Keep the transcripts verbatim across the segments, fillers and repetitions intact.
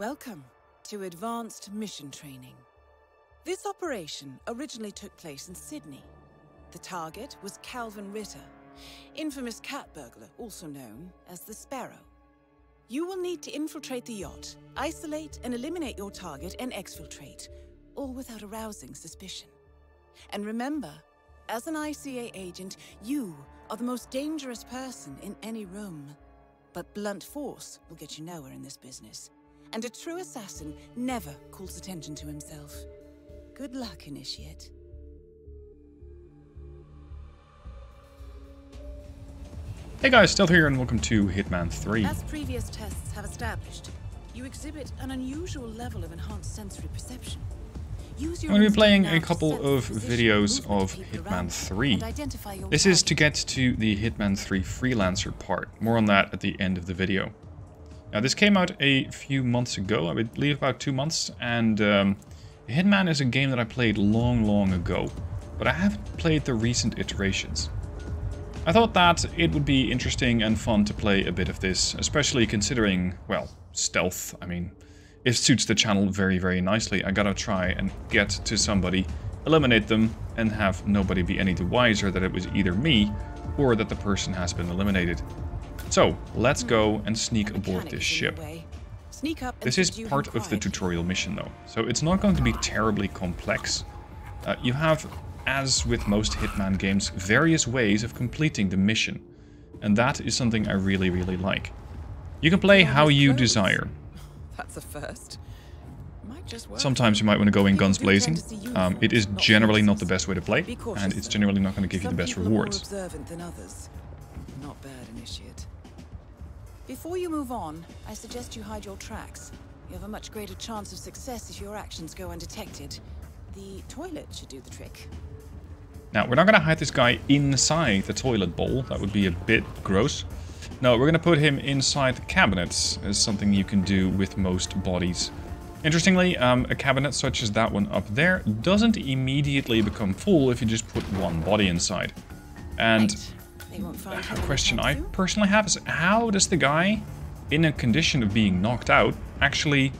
Welcome to Advanced Mission Training. This operation originally took place in Sydney. The target was Calvin Ritter, infamous cat burglar, also known as the Sparrow. You will need to infiltrate the yacht, isolate and eliminate your target and exfiltrate, all without arousing suspicion. And remember, as an I C A agent, you are the most dangerous person in any room. But blunt force will get you nowhere in this business. And a true assassin never calls attention to himself. Good luck, Initiate. Hey guys, Stealth here and welcome to Hitman three. As previous tests have established, you exhibit an unusual level of enhanced sensory perception. Use your I'm going to be playing a couple of videos of Hitman three. This is to get to the Hitman three Freelancer part. More on that at the end of the video. Now, this came out a few months ago, I believe about two months, and um, Hitman is a game that I played long, long ago, but I haven't played the recent iterations. I thought that it would be interesting and fun to play a bit of this, especially considering, well, stealth. I mean, it suits the channel very, very nicely. I gotta try and get to somebody, eliminate them, and have nobody be any the wiser that it was either me or that the person has been eliminated. So, let's go and sneak aboard this ship. This is part of the tutorial mission though, so it's not going to be terribly complex. Uh, you have, as with most Hitman games, various ways of completing the mission, and that is something I really, really like. You can play how you desire. That's a first. Sometimes you might want to go in guns blazing. Um, it is generally not the best way to play, and it's generally not going to give you the best rewards. Not bad, Initiate. Before you move on, I suggest you hide your tracks. You have a much greater chance of success if your actions go undetected. The toilet should do the trick. Now, we're not going to hide this guy inside the toilet bowl. That would be a bit gross. No, we're going to put him inside the cabinets, as something you can do with most bodies. Interestingly, um, a cabinet such as that one up there doesn't immediately become full if you just put one body inside. And a question I personally have is, how does the guy, in a condition of being knocked out, actually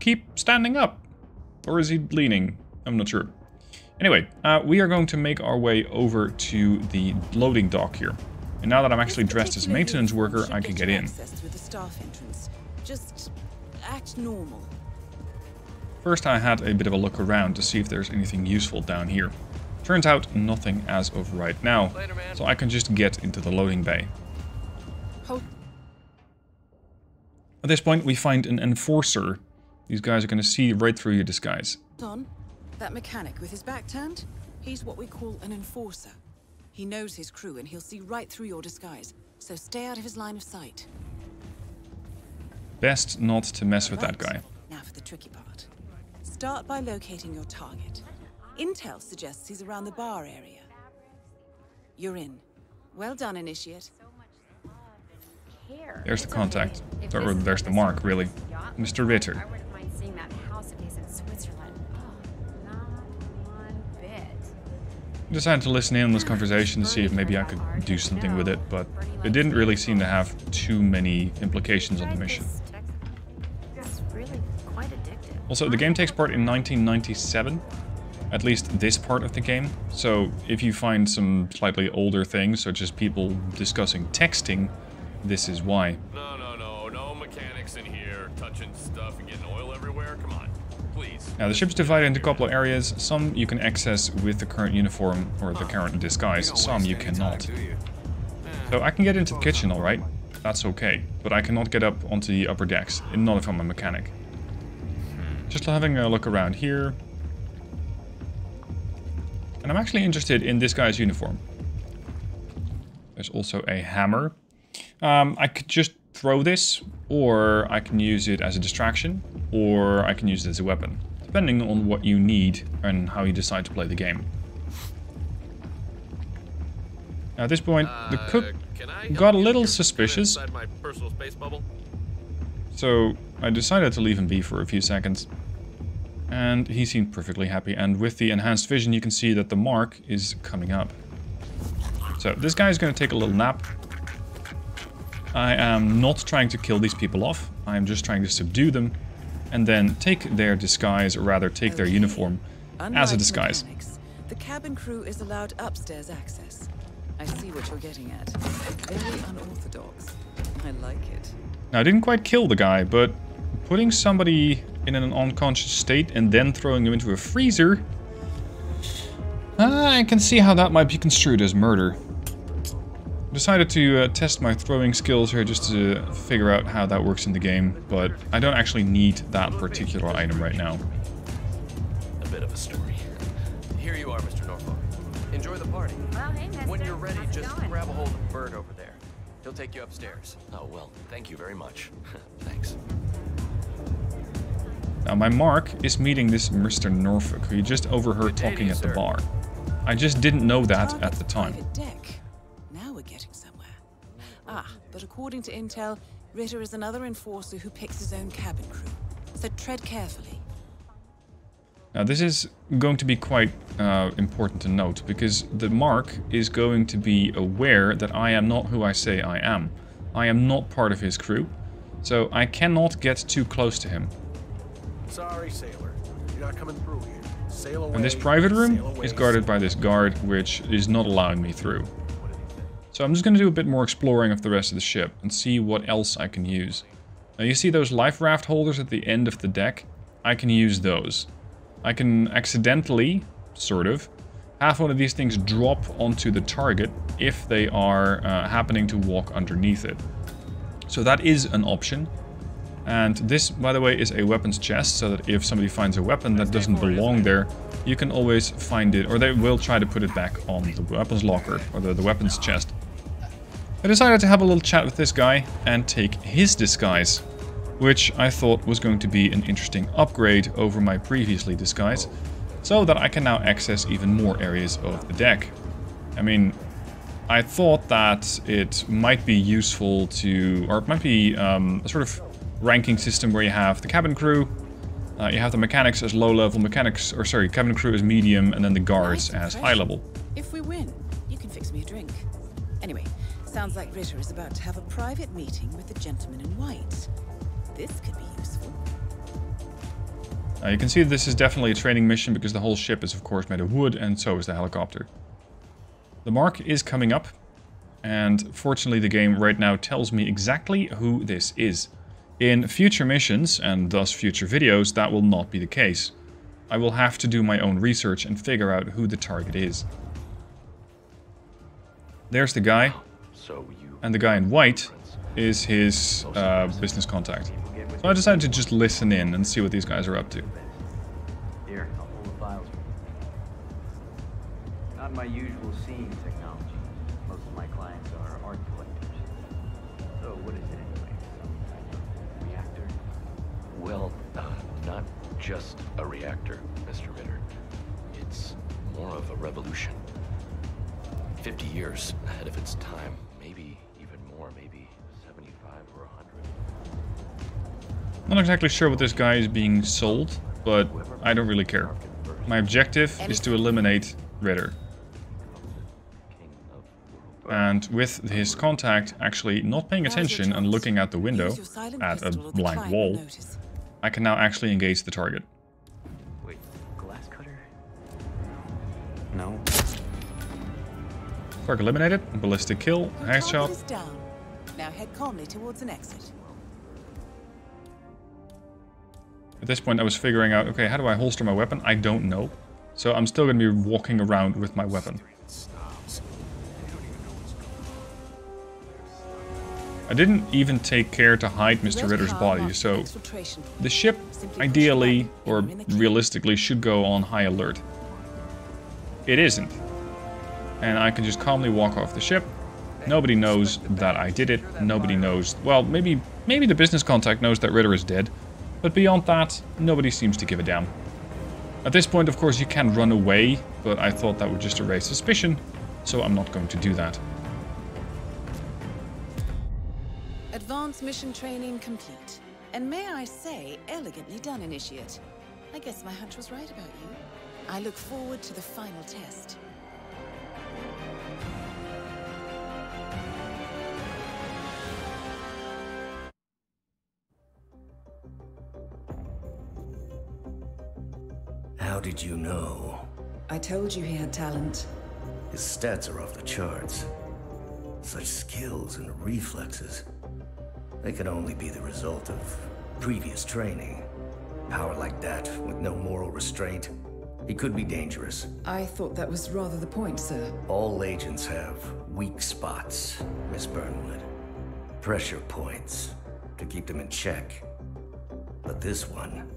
keep standing up? Or is he leaning? I'm not sure. Anyway, uh, we are going to make our way over to the loading dock here. And now that I'm actually dressed as a maintenance worker, I can get in. Just act normal. First, I had a bit of a look around to see if there's anything useful down here. Turns out nothing as of right now, so I can just get into the loading bay. At this point, we find an enforcer. These guys are going to see right through your disguise. Don, that mechanic with his back turned, he's what we call an enforcer. He knows his crew and he'll see right through your disguise, so stay out of his line of sight. Best not to mess with that guy. Now for the tricky part. Start by locating your target. Intel suggests he's around the bar area. You're in. Well done, Initiate. There's the contact. Or there's the mark, really. Mister Ritter. I decided to listen in on this conversation to see if maybe I could do something with it, but it didn't really seem to have too many implications on the mission. Also, the game takes part in nineteen ninety-seven. At least this part of the game. So if you find some slightly older things, such as people discussing texting, this is why. No, no, no, no mechanics in here, touching stuff and getting oil everywhere, come on, please. Now the ship's divided into a couple of areas. Some you can access with the current uniform or the current disguise, some you cannot. So I can get into the kitchen, all right, that's okay. But I cannot get up onto the upper decks, not if I'm a mechanic. Just having a look around here. And I'm actually interested in this guy's uniform. There's also a hammer. Um, I could just throw this, or I can use it as a distraction, or I can use it as a weapon, depending on what you need and how you decide to play the game. Now, at this point, the cook uh, got a little suspicious. So I decided to leave him be for a few seconds. And he seemed perfectly happy, and with the enhanced vision you can see that the mark is coming up. So this guy is going to take a little nap. I am not trying to kill these people off, I am just trying to subdue them. and then take their disguise, or rather take their uniform as a disguise. The cabin crew is allowed upstairs access. I see what you're getting at. Very unorthodox. I like it. Now, I didn't quite kill the guy, but putting somebody in an unconscious state and then throwing them into a freezer, I can see how that might be construed as murder. Decided to uh, test my throwing skills here just to figure out how that works in the game, but I don't actually need that particular item right now. A bit of a story. Here you are, Mister Norfolk. Enjoy the party. Well, hey, mister. When you're ready, just grab a hold of the bird over there. He'll take you upstairs. Oh, well, thank you very much. Thanks. Now, my mark is meeting this Mister Norfolk, who you just overheard talking at the bar. I just didn't know that at the time. Ah, but according to intel, Ritter is another enforcer who picks his own cabin crew. So tread carefully. Now this is going to be quite uh, important to note, because the mark is going to be aware that I am not who I say I am. I am not part of his crew, so I cannot get too close to him. Sorry, sailor. You're not coming through here. Sail away. And this private room is guarded by this guard, which is not allowing me through. So I'm just going to do a bit more exploring of the rest of the ship and see what else I can use. Now you see those life raft holders at the end of the deck? I can use those. I can accidentally, sort of, have one of these things drop onto the target if they are uh, happening to walk underneath it. So that is an option. And this, by the way, is a weapons chest, so that if somebody finds a weapon that doesn't belong there, you can always find it, or they will try to put it back on the weapons locker, or the, the weapons chest. I decided to have a little chat with this guy and take his disguise, which I thought was going to be an interesting upgrade over my previously disguise, so that I can now access even more areas of the deck. I mean, I thought that it might be useful to, or it might be um, a sort of ranking system where you have the cabin crew, uh, you have the mechanics as low level, mechanics, or sorry, cabin crew as medium, and then the guards as high level. If we win, you can fix me a drink. Anyway. Sounds like Ritter is about to have a private meeting with the gentleman in white. This could be useful. Now you can see this is definitely a training mission, because the whole ship is of course made of wood, and so is the helicopter. The mark is coming up, and fortunately the game right now tells me exactly who this is. In future missions, and thus future videos, that will not be the case. I will have to do my own research and figure out who the target is. There's the guy. And the guy in white is his uh, business contact. So I decided to just listen in and see what these guys are up to. Here, I'll pull the files. Not my usual scene technology. Most of my clients are art collectors. So what is it anyway? Some kind of reactor? Well, uh, not just a reactor, Mister Ritter. It's more of a revolution. Fifty years ahead of its time. Not exactly sure what this guy is being sold, but I don't really care. My objective is to eliminate Ritter. And with his contact actually not paying attention and looking out the window at a blank wall, I can now actually engage the target. Wait, glass cutter? No. Target eliminated, ballistic kill, nice shot. Now head calmly towards an exit. At this point I was figuring out, okay, how do I holster my weapon? I don't know. So I'm still going to be walking around with my weapon. I didn't even take care to hide Mister Ritter's body, so the ship ideally or realistically should go on high alert. It isn't. And I can just calmly walk off the ship. Nobody knows that I did it. Nobody knows. Well, maybe maybe the business contact knows that Ritter is dead. But beyond that, nobody seems to give a damn. At this point, of course, you can run away, but I thought that would just erase suspicion, so I'm not going to do that. Advanced mission training complete. And may I say, elegantly done, Initiate. I guess my hunch was right about you. I look forward to the final test. How did you know? I told you he had talent. His stats are off the charts. Such skills and reflexes. They can only be the result of previous training. Power like that, with no moral restraint, it could be dangerous. I thought that was rather the point, sir. All agents have weak spots, Miss Burnwood. Pressure points to keep them in check. But this one...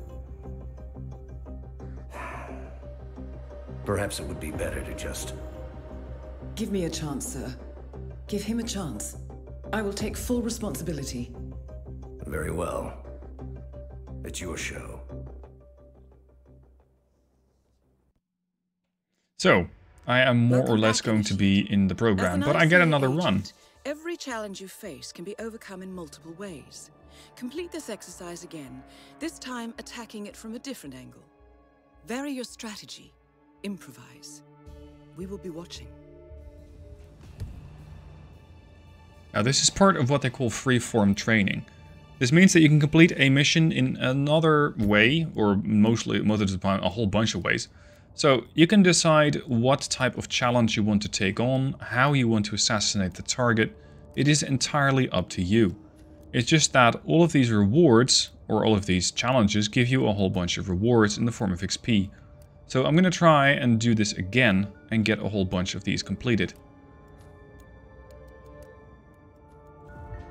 Perhaps it would be better to just... Give me a chance, sir. Give him a chance. I will take full responsibility. Very well. It's your show. So, I am more or less going to be in the program, but I get another run. Every challenge you face can be overcome in multiple ways. Complete this exercise again, this time attacking it from a different angle. Vary your strategy. Improvise. We will be watching. Now, this is part of what they call freeform training. This means that you can complete a mission in another way, or mostly, most of the time, a whole bunch of ways. So you can decide what type of challenge you want to take on, how you want to assassinate the target. It is entirely up to you. It's just that all of these rewards, or all of these challenges, give you a whole bunch of rewards in the form of X P. So I'm going to try and do this again and get a whole bunch of these completed.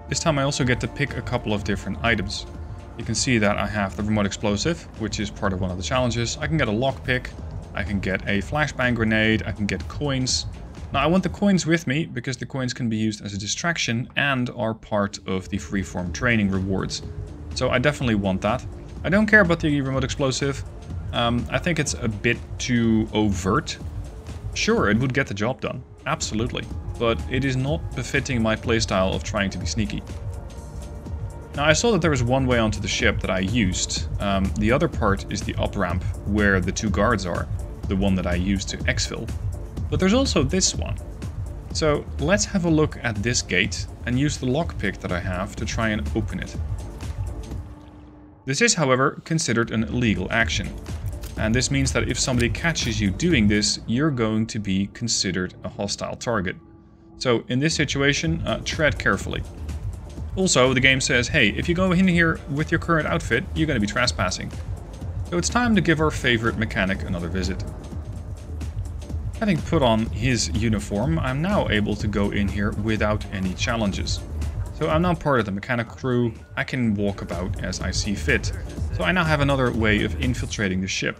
This time I also get to pick a couple of different items. You can see that I have the remote explosive, which is part of one of the challenges. I can get a lockpick, I can get a flashbang grenade, I can get coins. Now I want the coins with me, because the coins can be used as a distraction and are part of the freeform training rewards. So I definitely want that. I don't care about the remote explosive. Um, I think it's a bit too overt. Sure, it would get the job done, absolutely. But it is not befitting my playstyle of trying to be sneaky. Now I saw that there was one way onto the ship that I used. Um, the other part is the up ramp where the two guards are, the one that I used to exfil. But there's also this one. So let's have a look at this gate and use the lockpick that I have to try and open it. This is, however, considered an illegal action. And this means that if somebody catches you doing this, you're going to be considered a hostile target. So in this situation, uh, tread carefully. Also, the game says, hey, if you go in here with your current outfit, you're going to be trespassing. So it's time to give our favorite mechanic another visit. Having put on his uniform, I'm now able to go in here without any challenges. So I'm now part of the mechanic crew. I can walk about as I see fit. So I now have another way of infiltrating the ship.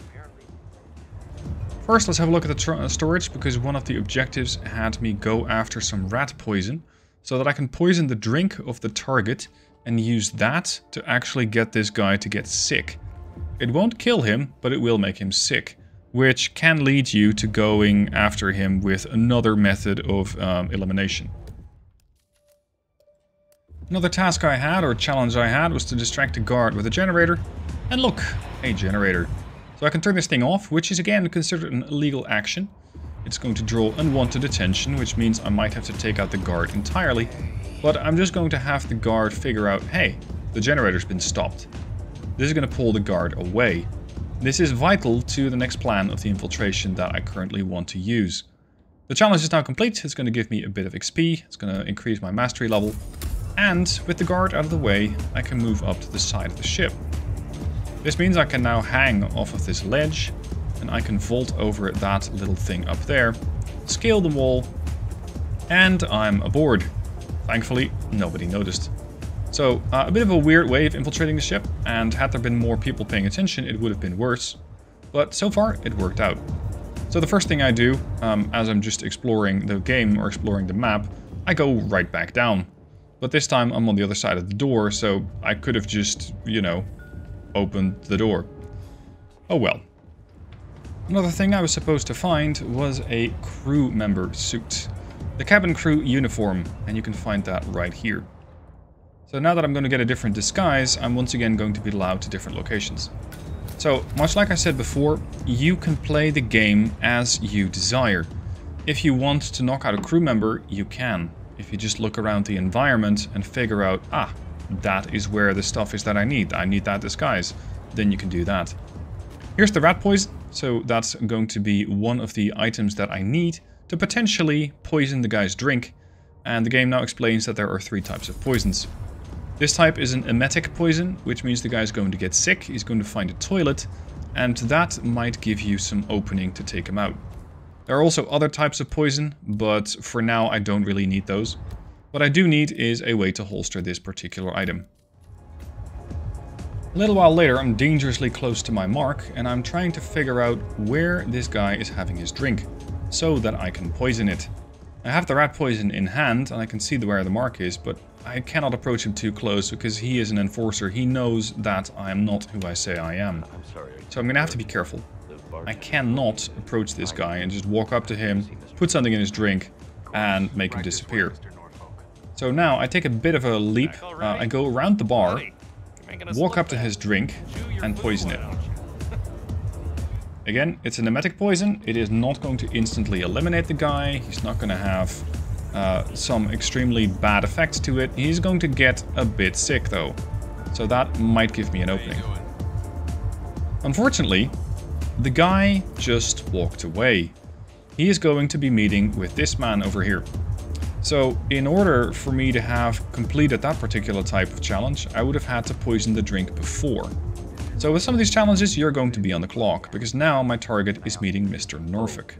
First, let's have a look at the storage, because one of the objectives had me go after some rat poison so that I can poison the drink of the target and use that to actually get this guy to get sick. It won't kill him, but it will make him sick, which can lead you to going after him with another method of um, elimination. Another task I had, or challenge I had, was to distract a guard with a generator. And look, a generator. So I can turn this thing off, which is again considered an illegal action. It's going to draw unwanted attention, which means I might have to take out the guard entirely. But I'm just going to have the guard figure out, hey, the generator's been stopped. This is going to pull the guard away. This is vital to the next plan of the infiltration that I currently want to use. The challenge is now complete. It's going to give me a bit of X P. It's going to increase my mastery level. And with the guard out of the way, I can move up to the side of the ship. This means I can now hang off of this ledge, and I can vault over that little thing up there, scale the wall, and I'm aboard. Thankfully, nobody noticed. So, uh, a bit of a weird way of infiltrating the ship, and had there been more people paying attention, it would have been worse. But so far, it worked out. So the first thing I do, um, as I'm just exploring the game or exploring the map, I go right back down. But this time I'm on the other side of the door, so I could have just, you know, opened the door. Oh well. Another thing I was supposed to find was a crew member suit. The cabin crew uniform, and you can find that right here. So now that I'm going to get a different disguise, I'm once again going to be allowed to different locations. So, much like I said before, you can play the game as you desire. If you want to knock out a crew member, you can. If you just look around the environment and figure out, ah, that is where the stuff is that I need, I need that disguise, then you can do that. Here's the rat poison. So that's going to be one of the items that I need to potentially poison the guy's drink. And the game now explains that there are three types of poisons. This type is an emetic poison, which means the guy's going to get sick, he's going to find a toilet, and that might give you some opening to take him out. There are also other types of poison, but for now I don't really need those. What I do need is a way to holster this particular item. A little while later I'm dangerously close to my mark, and I'm trying to figure out where this guy is having his drink, so that I can poison it. I have the rat poison in hand, and I can see where the mark is, but I cannot approach him too close because he is an enforcer. He knows that I am not who I say I am. I'm sorry, so I'm going to have to be careful. I cannot approach this guy and just walk up to him, put something in his drink, and make him disappear. So now I take a bit of a leap. Uh, I go around the bar, walk up to his drink, and poison it. Again, it's an emetic poison. It is not going to instantly eliminate the guy. He's not going to have uh, some extremely bad effects to it. He's going to get a bit sick though. So that might give me an opening. Unfortunately, the guy just walked away. He is going to be meeting with this man over here. So in order for me to have completed that particular type of challenge, I would have had to poison the drink before. So with some of these challenges, you're going to be on the clock, because now my target is meeting Mister Norfolk.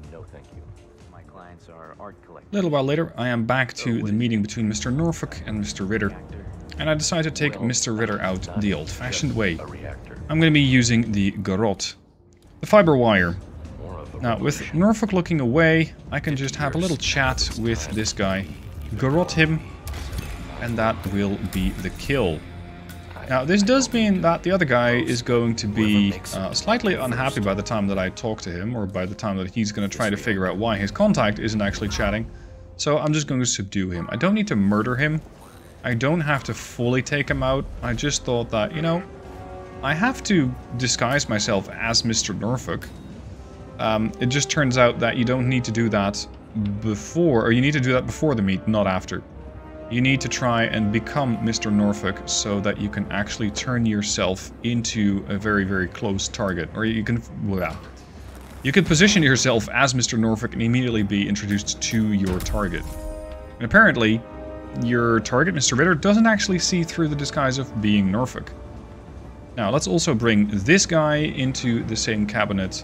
A little while later, I am back to the meeting between Mister Norfolk and Mister Ritter, and I decide to take Mister Ritter out the old-fashioned way. I'm going to be using the garrote, the fiber wire. Now, with Norfolk looking away, I can just have a little chat with this guy, garrote him, and that will be the kill. Now, this does mean that the other guy is going to be uh, slightly unhappy by the time that I talk to him, or by the time that he's going to try to figure out why his contact isn't actually chatting. So I'm just going to subdue him. I don't need to murder him. I don't have to fully take him out. I just thought that, you know, I have to disguise myself as Mister Norfolk. Um, it just turns out that you don't need to do that before, or you need to do that before the meet, not after. You need to try and become Mister Norfolk so that you can actually turn yourself into a very, very close target. Or you can, well, you can position yourself as Mister Norfolk and immediately be introduced to your target. And apparently, your target, Mister Ritter, doesn't actually see through the disguise of being Norfolk. Now, let's also bring this guy into the same cabinet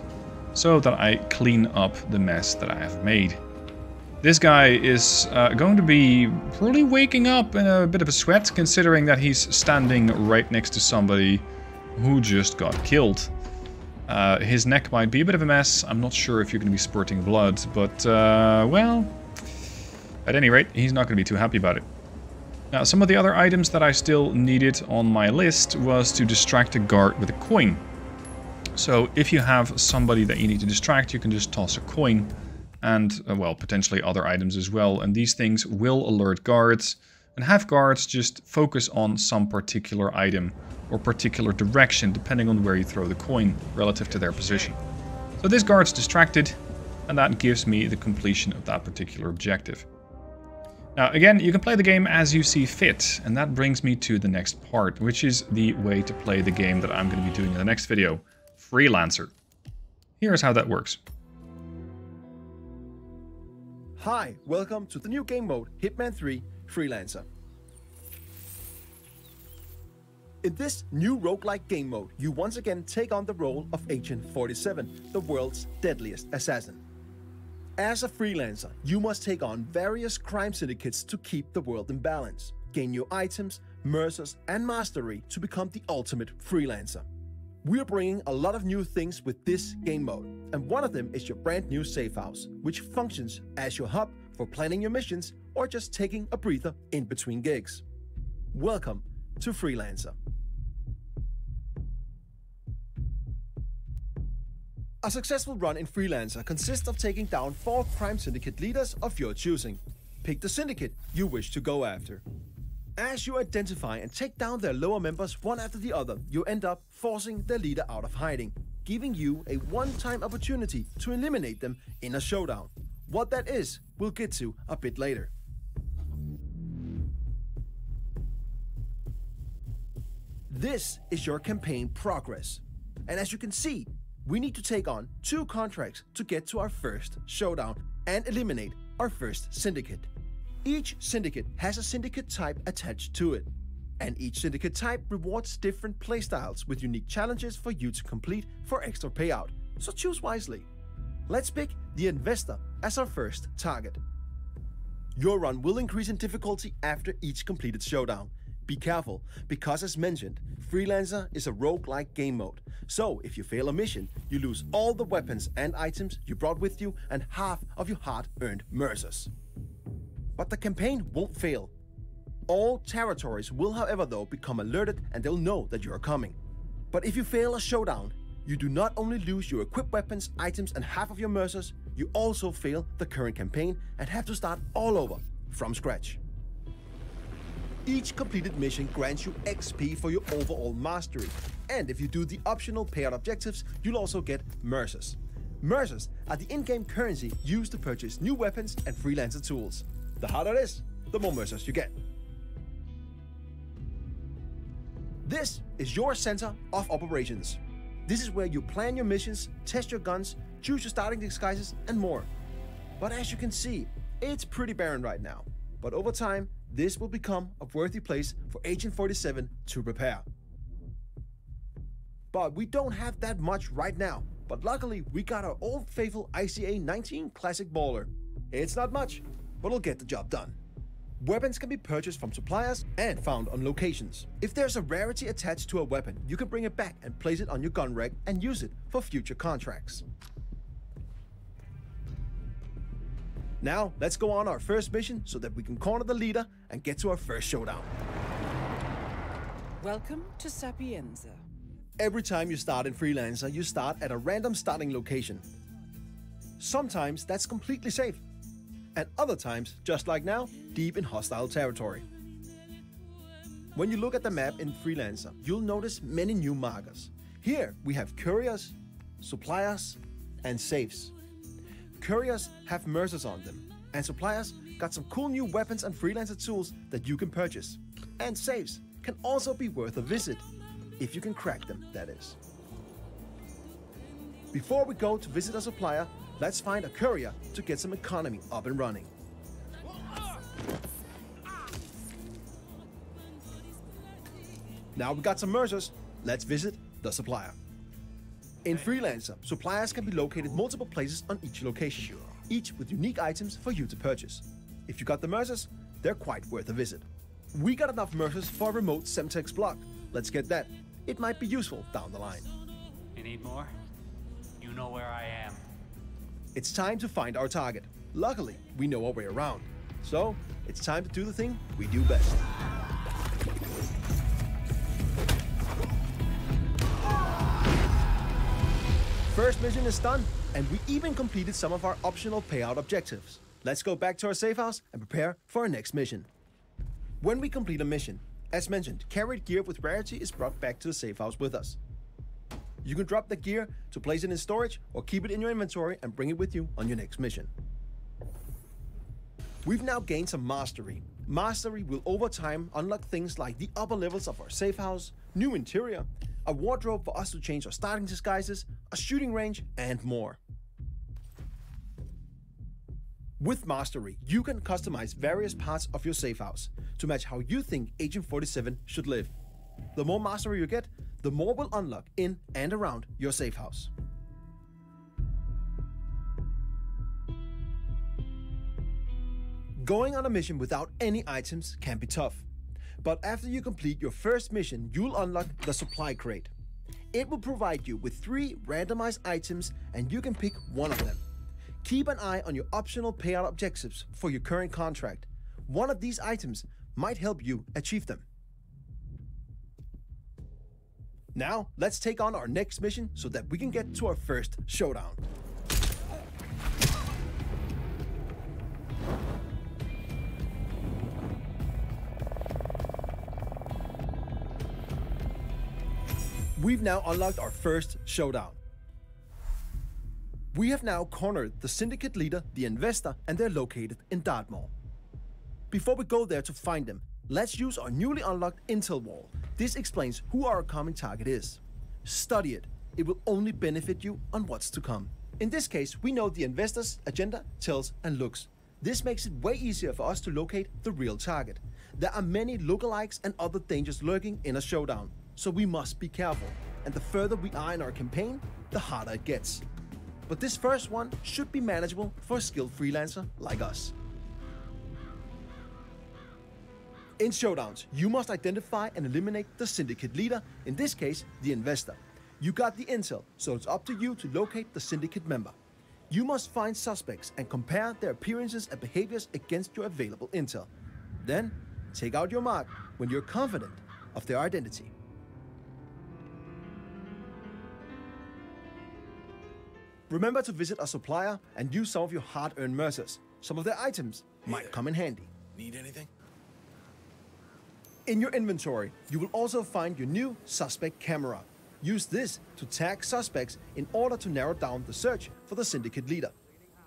so that I clean up the mess that I have made. This guy is uh, going to be probably waking up in a bit of a sweat, considering that he's standing right next to somebody who just got killed. Uh, his neck might be a bit of a mess. I'm not sure if you're going to be spurting blood, but, uh, well, at any rate, he's not going to be too happy about it. Now, some of the other items that I still needed on my list was to distract a guard with a coin. So if you have somebody that you need to distract, you can just toss a coin. And, uh, well, potentially other items as well. And these things will alert guards, and have guards just focus on some particular item or particular direction, depending on where you throw the coin relative to their position. So this guard's distracted, and that gives me the completion of that particular objective. Now, again, you can play the game as you see fit, and that brings me to the next part, which is the way to play the game that I'm going to be doing in the next video, Freelancer. Here's how that works. Hi, welcome to the new game mode, Hitman three Freelancer. In this new roguelike game mode, you once again take on the role of Agent forty-seven, the world's deadliest assassin. As a freelancer, you must take on various crime syndicates to keep the world in balance, gain new items, mercers, and mastery to become the ultimate freelancer. We're bringing a lot of new things with this game mode, and one of them is your brand new safe house, which functions as your hub for planning your missions or just taking a breather in between gigs. Welcome to Freelancer. A successful run in Freelancer consists of taking down four crime syndicate leaders of your choosing. Pick the syndicate you wish to go after. As you identify and take down their lower members one after the other, you end up forcing their leader out of hiding, giving you a one-time opportunity to eliminate them in a showdown. What that is, we'll get to a bit later. This is your campaign progress. And as you can see, We need to take on two contracts to get to our first showdown and eliminate our first syndicate. Each syndicate has a syndicate type attached to it, and each syndicate type rewards different playstyles with unique challenges for you to complete for extra payout, so choose wisely. Let's pick the investor as our first target. Your run will increase in difficulty after each completed showdown. Be careful, because as mentioned, Freelancer is a roguelike game mode, so if you fail a mission, you lose all the weapons and items you brought with you and half of your hard-earned mercers. But the campaign won't fail. All territories will however though become alerted and they'll know that you are coming. But if you fail a showdown, you do not only lose your equipped weapons, items and half of your mercers, you also fail the current campaign and have to start all over from scratch. Each completed mission grants you X P for your overall mastery, and if you do the optional payout objectives, you'll also get mercers. Mercers are the in-game currency used to purchase new weapons and freelancer tools. The harder it is, the more mercers you get. This is your center of operations. This is where you plan your missions, test your guns, choose your starting disguises and more. But as you can see, it's pretty barren right now, but over time, this will become a worthy place for Agent forty-seven to prepare. But we don't have that much right now, but luckily we got our old faithful I C A nineteen classic baller. It's not much, but it'll get the job done. Weapons can be purchased from suppliers and found on locations. If there's a rarity attached to a weapon, you can bring it back and place it on your gun rack and use it for future contracts. Now, let's go on our first mission so that we can corner the leader and get to our first showdown. Welcome to Sapienza. Every time you start in Freelancer, you start at a random starting location. Sometimes that's completely safe, and other times, just like now, deep in hostile territory. When you look at the map in Freelancer, you'll notice many new markers. Here we have couriers, suppliers, and safes. Couriers have mercers on them, and suppliers got some cool new weapons and freelancer tools that you can purchase. And safes can also be worth a visit, if you can crack them, that is. Before we go to visit a supplier, let's find a courier to get some economy up and running. Now we got some mercers, let's visit the supplier. In Freelancer, suppliers can be located multiple places on each location, each with unique items for you to purchase. If you got the mercers, they're quite worth a visit. We got enough mercers for a remote Semtex block. Let's get that. It might be useful down the line. You need more? You know where I am. It's time to find our target. Luckily, we know our way around. So, it's time to do the thing we do best. First mission is done, and we even completed some of our optional payout objectives. Let's go back to our safe house and prepare for our next mission. When we complete a mission, as mentioned, carried gear with rarity is brought back to the safe house with us. You can drop the gear to place it in storage or keep it in your inventory and bring it with you on your next mission. We've now gained some mastery. Mastery will over time unlock things like the upper levels of our safe house, new interior, a wardrobe for us to change our starting disguises, a shooting range, and more. With Mastery, you can customize various parts of your safe house to match how you think Agent forty-seven should live. The more mastery you get, the more will unlock in and around your safe house. Going on a mission without any items can be tough. But after you complete your first mission, you'll unlock the supply crate. It will provide you with three randomized items and you can pick one of them. Keep an eye on your optional payout objectives for your current contract. One of these items might help you achieve them. Now, let's take on our next mission so that we can get to our first showdown. We've now unlocked our first showdown. We have now cornered the syndicate leader, the investor, and they're located in Dartmoor. Before we go there to find them, let's use our newly unlocked intel wall. This explains who our common target is. Study it It will only benefit you on what's to come. In this case, we know the investor's agenda, tells, and looks. This makes it way easier for us to locate the real target. There are many lookalikes and other dangers lurking in a showdown, so we must be careful. And the further we are in our campaign, the harder it gets. But this first one should be manageable for a skilled freelancer like us. In showdowns, you must identify and eliminate the syndicate leader, in this case, the investor. You got the intel, so it's up to you to locate the syndicate member. You must find suspects and compare their appearances and behaviors against your available intel. Then, take out your mark when you're confident of their identity. Remember to visit a supplier and use some of your hard-earned mercers. Some of their items might come in handy. Need anything? In your inventory, you will also find your new suspect camera. Use this to tag suspects in order to narrow down the search for the syndicate leader.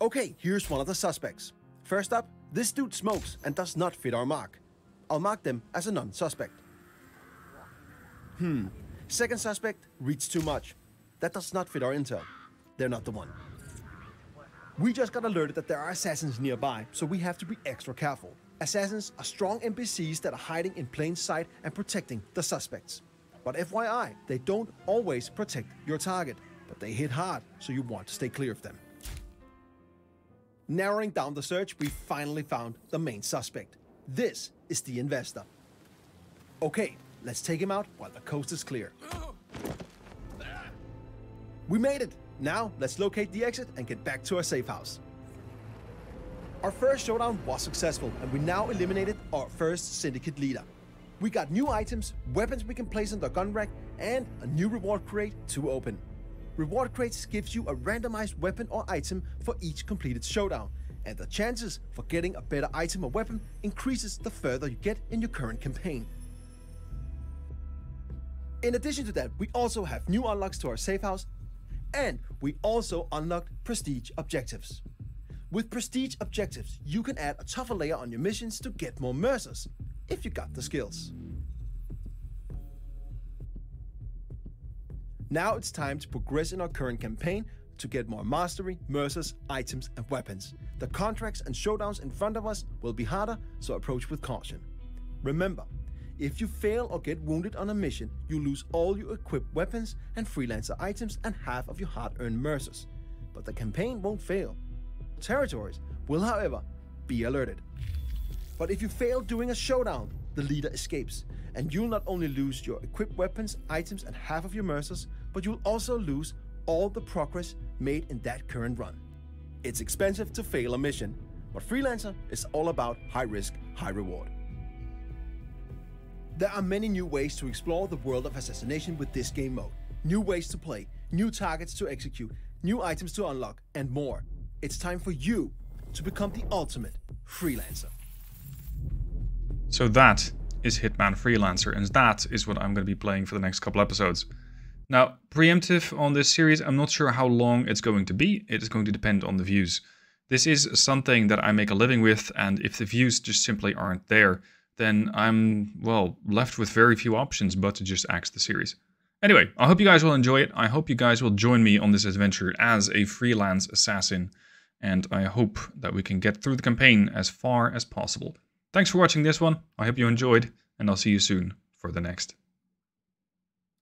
Okay, here's one of the suspects. First up, this dude smokes and does not fit our mark. I'll mark them as a non-suspect. Hmm, second suspect reads too much. That does not fit our intel. They're not the one. We just got alerted that there are assassins nearby, so we have to be extra careful. Assassins are strong N P Cs that are hiding in plain sight and protecting the suspects. But F Y I, they don't always protect your target, but they hit hard, so you want to stay clear of them. Narrowing down the search, we finally found the main suspect. This is the investor. Okay, let's take him out while the coast is clear. We made it! Now, let's locate the exit and get back to our safe house. Our first showdown was successful, and we now eliminated our first syndicate leader. We got new items, weapons we can place on the gun rack, and a new reward crate to open. Reward crates gives you a randomized weapon or item for each completed showdown, and the chances for getting a better item or weapon increases the further you get in your current campaign. In addition to that, we also have new unlocks to our safe house, and we also unlocked prestige objectives. With prestige objectives, you can add a tougher layer on your missions to get more mercers, if you got the skills. Now it's time to progress in our current campaign to get more mastery, mercers, items and weapons. The contracts and showdowns in front of us will be harder, so approach with caution. Remember, if you fail or get wounded on a mission, you lose all your equipped weapons and freelancer items and half of your hard-earned mercers. But the campaign won't fail. Territories will, however, be alerted. But if you fail doing a showdown, the leader escapes, and you'll not only lose your equipped weapons, items and half of your mercers, but you'll also lose all the progress made in that current run. It's expensive to fail a mission, but Freelancer is all about high risk, high reward. There are many new ways to explore the world of assassination with this game mode. New ways to play, new targets to execute, new items to unlock, and more. It's time for you to become the ultimate freelancer. So that is Hitman Freelancer, and that is what I'm going to be playing for the next couple episodes. Now, preemptive on this series, I'm not sure how long it's going to be. It is going to depend on the views. This is something that I make a living with, and if the views just simply aren't there, then I'm, well, left with very few options but to just axe the series. Anyway, I hope you guys will enjoy it. I hope you guys will join me on this adventure as a freelance assassin, and I hope that we can get through the campaign as far as possible. Thanks for watching this one, I hope you enjoyed, and I'll see you soon for the next.